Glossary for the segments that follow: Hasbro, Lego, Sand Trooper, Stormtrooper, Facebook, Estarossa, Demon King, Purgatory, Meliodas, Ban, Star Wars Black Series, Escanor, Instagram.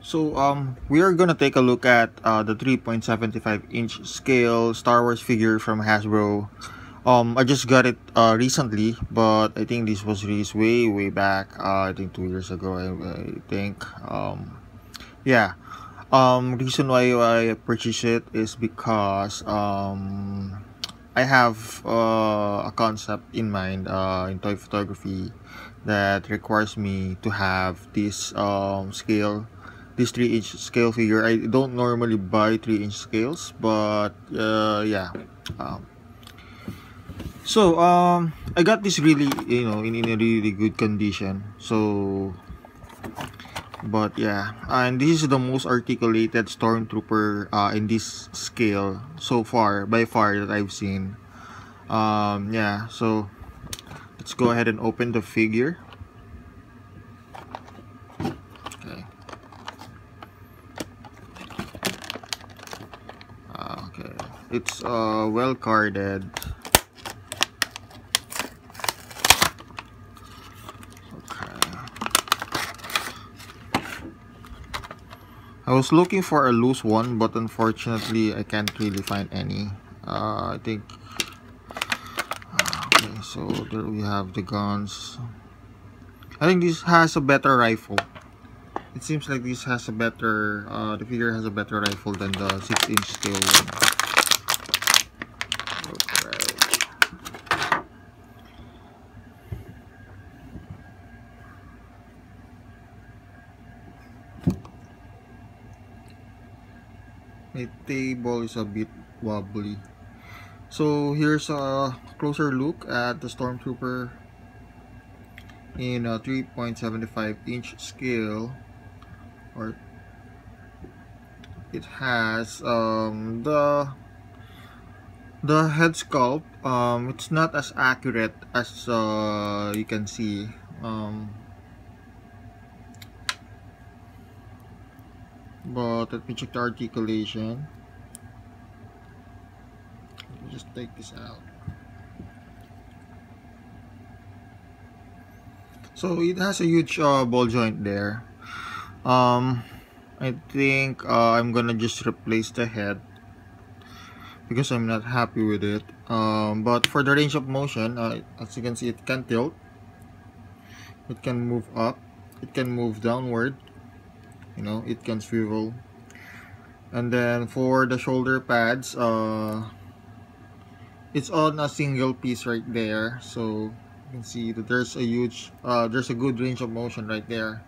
So we are gonna take a look at the 3.75-inch scale Star Wars figure from Hasbro. I just got it recently, but I think this was released way back. I think 2 years ago. I think. Yeah. Reason why I purchased it is because I have a concept in mind in toy photography that requires me to have this scale, this 3-inch scale figure. I don't normally buy 3-inch scales, but yeah. So I got this really, you know, in a really good condition. So, but yeah, and this is the most articulated Stormtrooper in this scale so far, by far, that I've seen. Yeah, so let's go ahead and open the figure. Okay. Okay. It's well carded. I was looking for a loose one, but unfortunately I can't really find any. I think okay, so there we have the guns. I think this has a better rifle. It seems like this has a better the figure has a better rifle than the 6-inch scale one. The table is a bit wobbly. So here's a closer look at the Stormtrooper in a 3.75-inch scale, or it has the head sculpt. It's not as accurate as you can see. But let me check the articulation. Let me just take this out. So it has a huge ball joint there. I think I'm gonna just replace the head because I'm not happy with it. But for the range of motion, as you can see, it can tilt. It can move up. It can move downward. You know, it can swivel. And then for the shoulder pads, it's on a single piece right there, so you can see that there's a huge there's a good range of motion right there.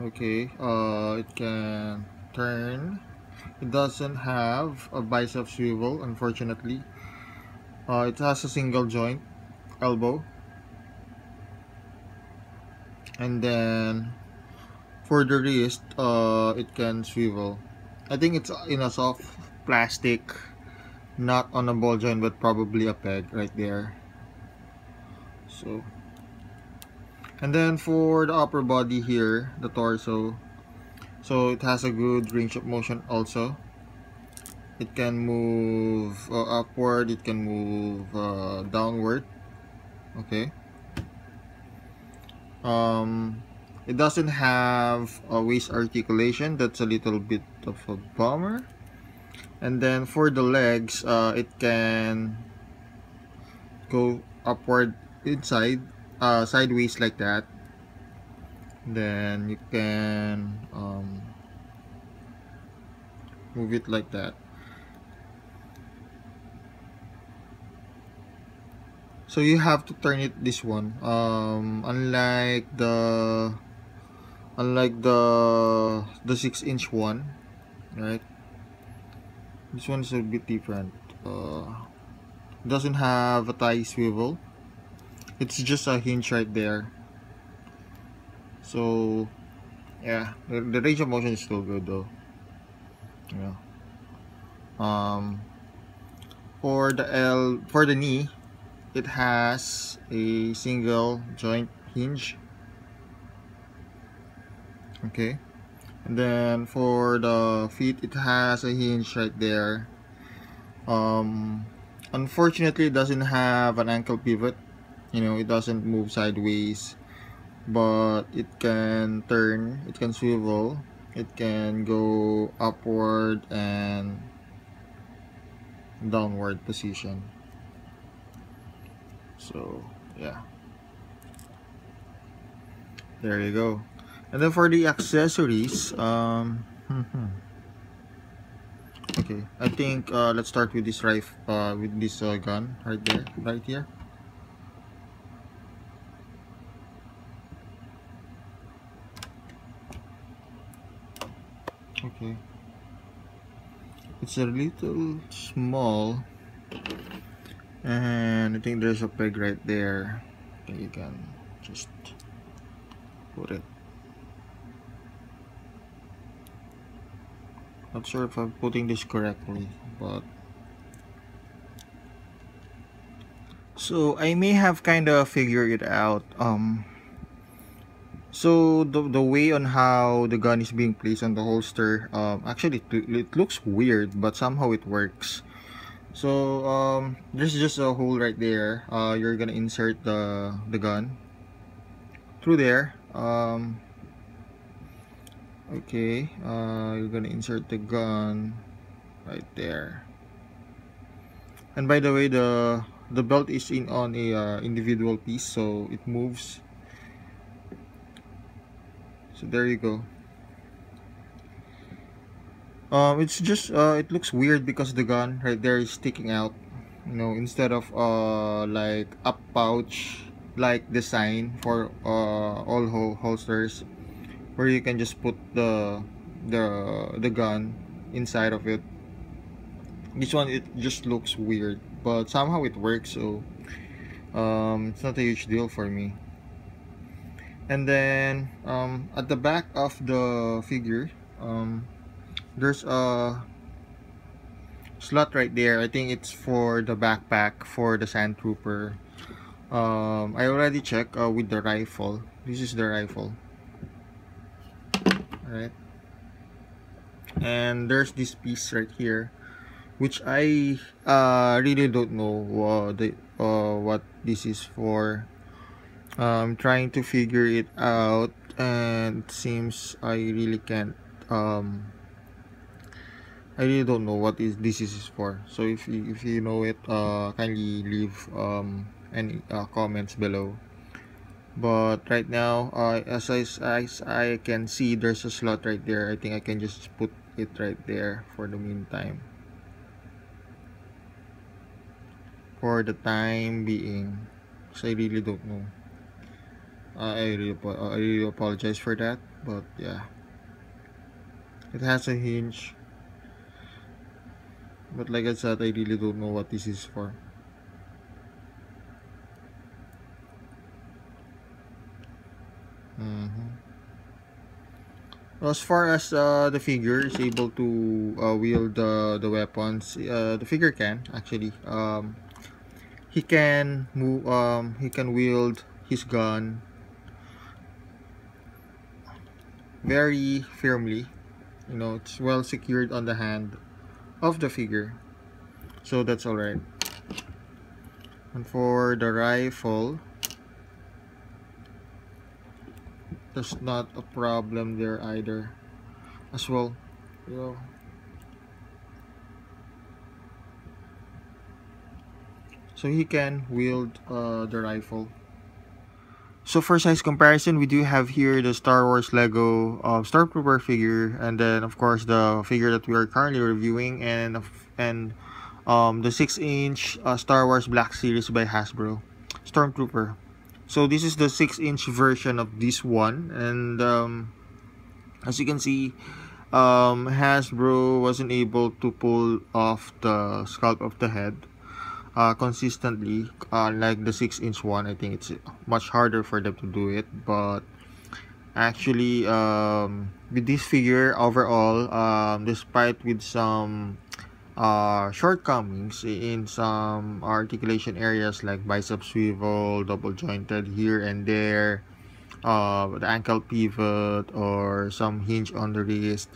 Okay, it can turn. It doesn't have a bicep swivel, unfortunately. It has a single joint elbow. And then for the wrist, it can swivel. I think it's in a soft plastic, not on a ball joint, but probably a peg right there. So, and then for the upper body here, the torso, so it has a good range of motion also. It can move upward, it can move downward. Okay. It doesn't have a waist articulation. That's a little bit of a bummer. And then for the legs, it can go upward, inside, sideways like that. Then you can move it like that. So you have to turn it this one. Unlike the 6-inch one, right? This one's a bit different. Doesn't have a tie swivel. It's just a hinge right there. So yeah, the range of motion is still good though. Yeah. For the knee, it has a single joint hinge. Okay, and then for the feet, it has a hinge right there. Unfortunately, it doesn't have an ankle pivot. You know, it doesn't move sideways. but it can turn, it can swivel, it can go upward and downward position. So yeah, there you go. And then for the accessories, okay, I think let's start with this rifle, with this gun right there, right here. Okay, it's a little small, and I think there's a peg right there. You can just put it. Not sure if I'm putting this correctly, but so I may have kind of figured it out. So the way on how the gun is being placed on the holster, actually it looks weird, but somehow it works. So there's just a hole right there. You're gonna insert the gun through there. Okay, you're gonna insert the gun right there. And by the way, the belt is in on a individual piece, so it moves. So there you go. It's just it looks weird because the gun right there is sticking out, you know, instead of like a pouch like design for all holsters, where you can just put the gun inside of it. This one, it just looks weird, but somehow it works, so it's not a huge deal for me. And then at the back of the figure, there's a slot right there. I think it's for the backpack for the Sand Trooper. I already checked with the rifle. This is the rifle. Right, and there's this piece right here, which I really don't know what this is for. I'm trying to figure it out, and it seems I really can't. I really don't know what this is for. So if you know it, kindly leave any comments below. But right now, as I can see, there's a slot right there. I think I can just put it right there for the meantime. For the time being, because I really don't know. I really apologize for that, but yeah. It has a hinge. But like I said, I really don't know what this is for. As far as the figure is able to wield the weapons, the figure can actually he can move, he can wield his gun very firmly, you know. It's well secured on the hand of the figure, so that's all right. And for the rifle, there's not a problem there either as well, you know. So he can wield the rifle. So for size comparison, we do have here the Star Wars Lego Stormtrooper figure, and then of course the figure that we are currently reviewing, and the 6-inch Star Wars Black Series by Hasbro Stormtrooper. So this is the 6-inch version of this one, and as you can see, Hasbro wasn't able to pull off the sculpt of the head consistently, like the 6-inch one. I think it's much harder for them to do it, but actually with this figure overall, despite with some shortcomings in some articulation areas like bicep swivel, double jointed here and there, the ankle pivot, or some hinge on the wrist,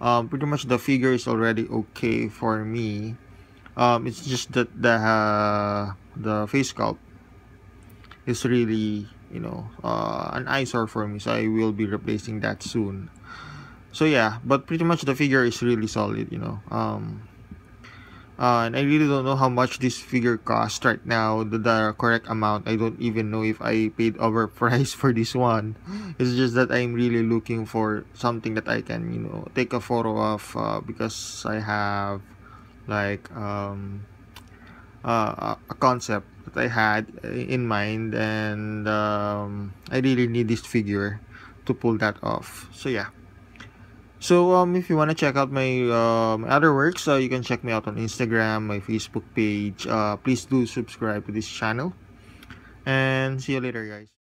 pretty much the figure is already okay for me. It's just that the face sculpt is really you know, an eyesore for me, so I will be replacing that soon. So yeah, but pretty much the figure is really solid, you know. And I really don't know how much this figure costs right now, the correct amount. I don't even know if I paid overpriced for this one. It's just that I'm really looking for something that I can, you know, take a photo of, because I have like a concept that I had in mind, and I really need this figure to pull that off. So yeah. So if you want to check out my other works, you can check me out on Instagram, my Facebook page. Please do subscribe to this channel, and see you later, guys.